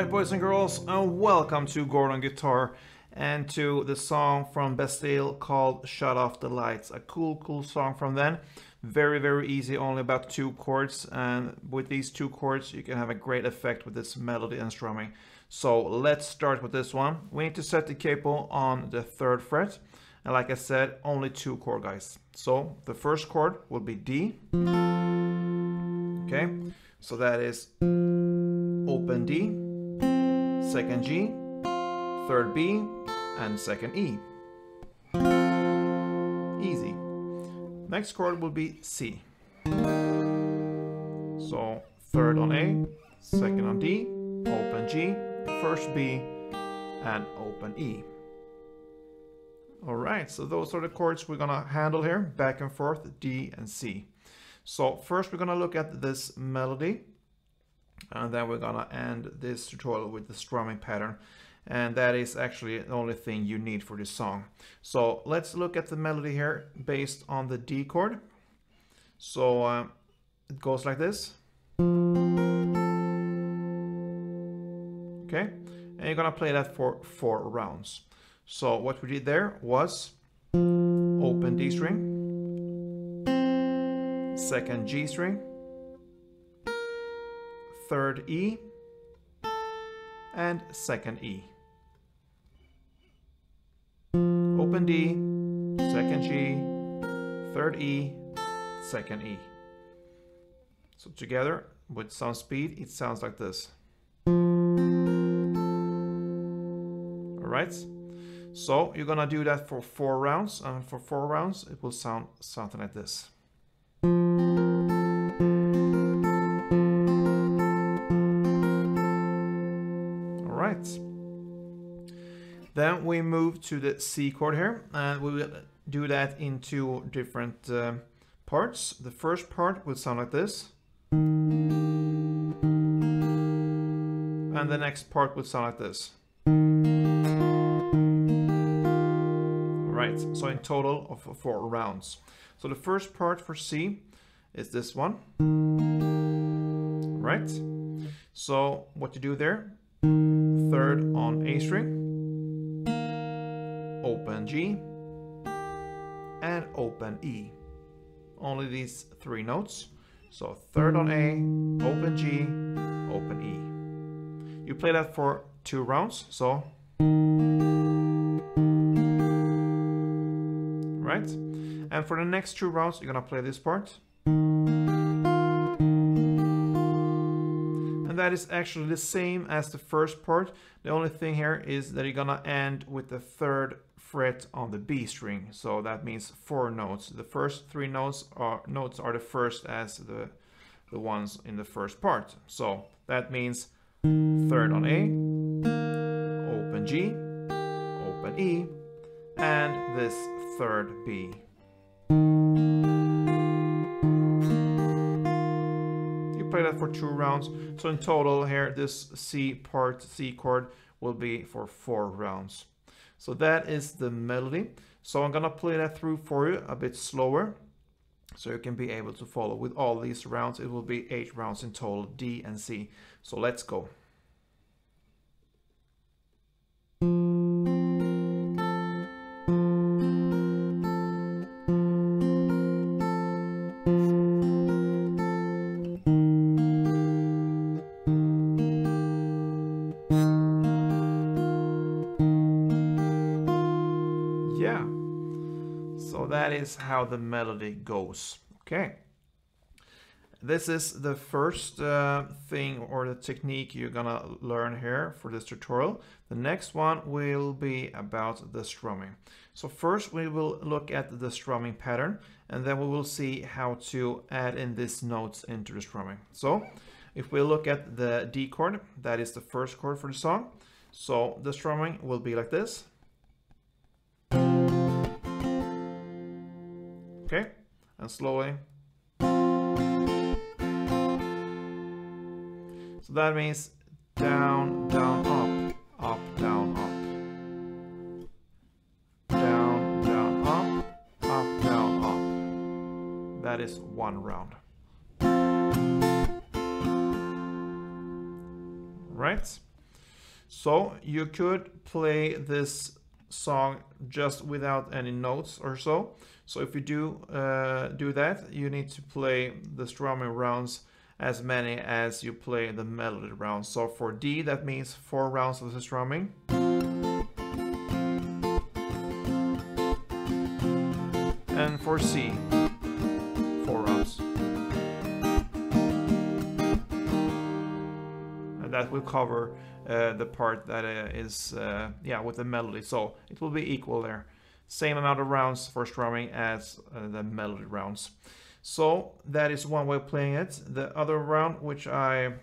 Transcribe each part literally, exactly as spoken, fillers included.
Alright, boys and girls, and welcome to Gordon Guitar and to the song from Bastille called Shut Off The Lights. A cool, cool song from then. Very, very easy, only about two chords, and with these two chords you can have a great effect with this melody and strumming. So let's start with this one. We need to set the capo on the third fret, and like I said, only two chord guys. So the first chord will be D. Okay, so that is open D, second G, third B, and second E. Easy. Next chord will be C. So third on A, second on D, open G, first B, and open E. Alright, so those are the chords we're gonna handle here, back and forth, D and C. So first we're gonna look at this melody, and then we're gonna end this tutorial with the strumming pattern, and that is actually the only thing you need for this song. So let's look at the melody here based on the D chord. So uh, it goes like this. Okay, and you're gonna play that for four rounds. So what we did there was open D string, second G string, third E, and second E. Open D, second G, third E, second E. So together with some speed it sounds like this. Alright, so you're gonna do that for four rounds, and for four rounds it will sound something like this. Then we move to the C chord here, and we will do that in two different uh, parts. The first part would sound like this, and the next part would sound like this. Alright, so in total of four rounds. So the first part for C is this one. Right? So what you do there, third on A string, open G, and open E. Only these three notes. So third on A, open G, open E. You play that for two rounds, so. Right? And for the next two rounds, you're gonna play this part. And that is actually the same as the first part. The only thing here is that you're gonna end with the third fret on the B string, so that means four notes. The first three notes are notes are the first as the the ones in the first part. So that means third on A, open G, open E, and this third B. You play that for two rounds. So in total here, this C part, C chord, will be for four rounds. So that is the melody. So I'm gonna play that through for you a bit slower, so you can be able to follow with all these rounds. It will be eight rounds in total, D and C. So let's go. Yeah, so that is how the melody goes. Okay, this is the first uh, thing or the technique you're gonna learn here for this tutorial. The next one will be about the strumming. So first we will look at the strumming pattern, and then we will see how to add in these notes into the strumming. So if we look at the D chord, that is the first chord for the song. So the strumming will be like this. Okay, and slowly. So that means down, down, up, up, down, up. Down, down, up, up, down, up. That is one round. Right? So you could play this song just without any notes or so. So if you do uh, do that, you need to play the strumming rounds as many as you play the melody rounds. So for D, that means four rounds of the strumming. And for C, four rounds. And that will cover uh, the part that uh, is uh, yeah, with the melody. So it will be equal there. Same amount of rounds for strumming as uh, the melody rounds. So that is one way of playing it. The other round, which I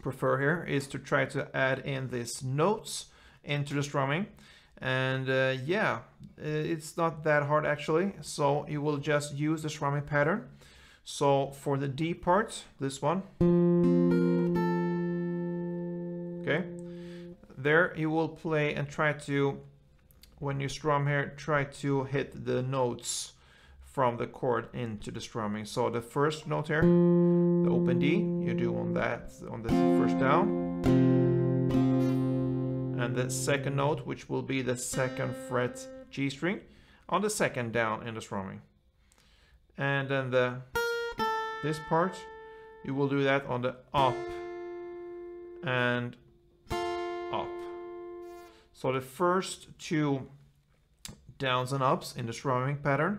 prefer here, is to try to add in these notes into the strumming. And uh, yeah, it's not that hard actually. So you will just use the strumming pattern. So for the D part, this one. Okay. There you will play and try to, when you strum here, try to hit the notes from the chord into the strumming. So the first note here, the open D, you do on that, on the first down. And the second note, which will be the second fret G string, on the second down in the strumming. And then the this part, you will do that on the up and up. So the first two downs and ups in the strumming pattern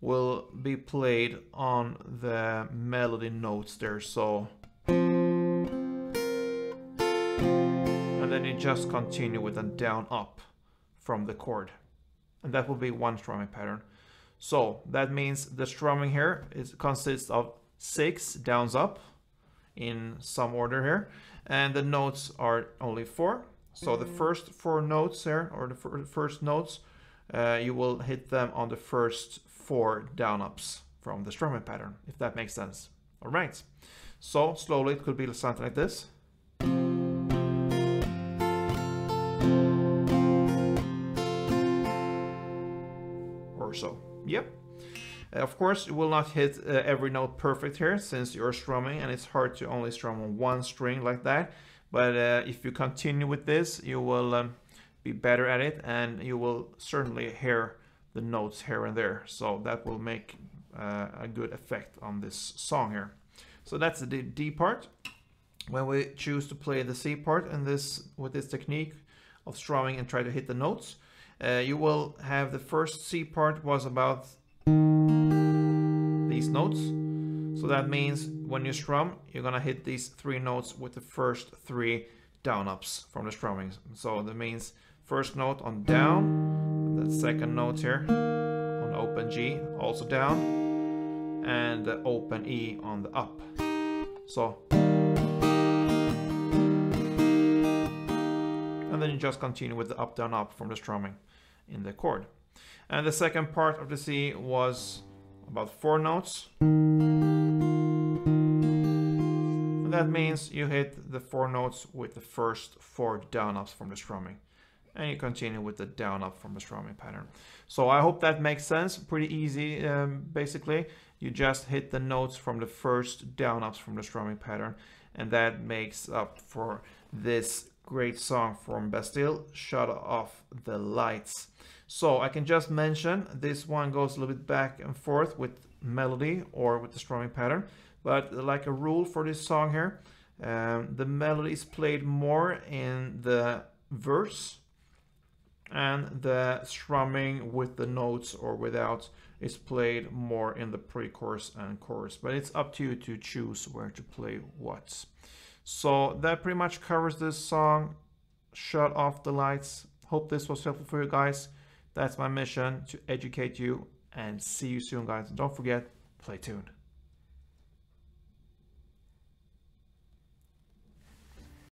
will be played on the melody notes there, so... And then you just continue with a down up from the chord. And that will be one strumming pattern. So that means the strumming here is, consists of six downs up in some order here. And the notes are only four. So the first four notes here, or the first notes, uh, you will hit them on the first four down ups from the strumming pattern, if that makes sense. All right, so slowly it could be something like this. Or so, yep. Of course, you will not hit uh, every note perfect here, since you're strumming and it's hard to only strum on one string like that. But uh, if you continue with this, you will um, be better at it, and you will certainly hear the notes here and there, so that will make uh, a good effect on this song here. So that's the D part. When we choose to play the C part and this with this technique of strumming and try to hit the notes, uh, you will have the first C part was about these notes. So that means when you strum, you're gonna hit these three notes with the first three down ups from the strumming. So that means first note on down, that second note here on open G, also down, and the open E on the up. So, and then you just continue with the up, down, up from the strumming in the chord. And the second part of the C was about four notes. And that means you hit the four notes with the first four down ups from the strumming. And you continue with the down up from the strumming pattern. So I hope that makes sense. Pretty easy, um, basically. You just hit the notes from the first down ups from the strumming pattern, and that makes up for this great song from Bastille, Shut Off The Lights. So I can just mention this one goes a little bit back and forth with melody or with the strumming pattern, but like a rule for this song here, um, the melody is played more in the verse, and the strumming with the notes or without is played more in the pre-chorus and chorus, but it's up to you to choose where to play what. So that pretty much covers this song, Shut Off The Lights. Hope this was helpful for you guys. That's my mission, to educate you, and see you soon guys. Don't forget, play tuned.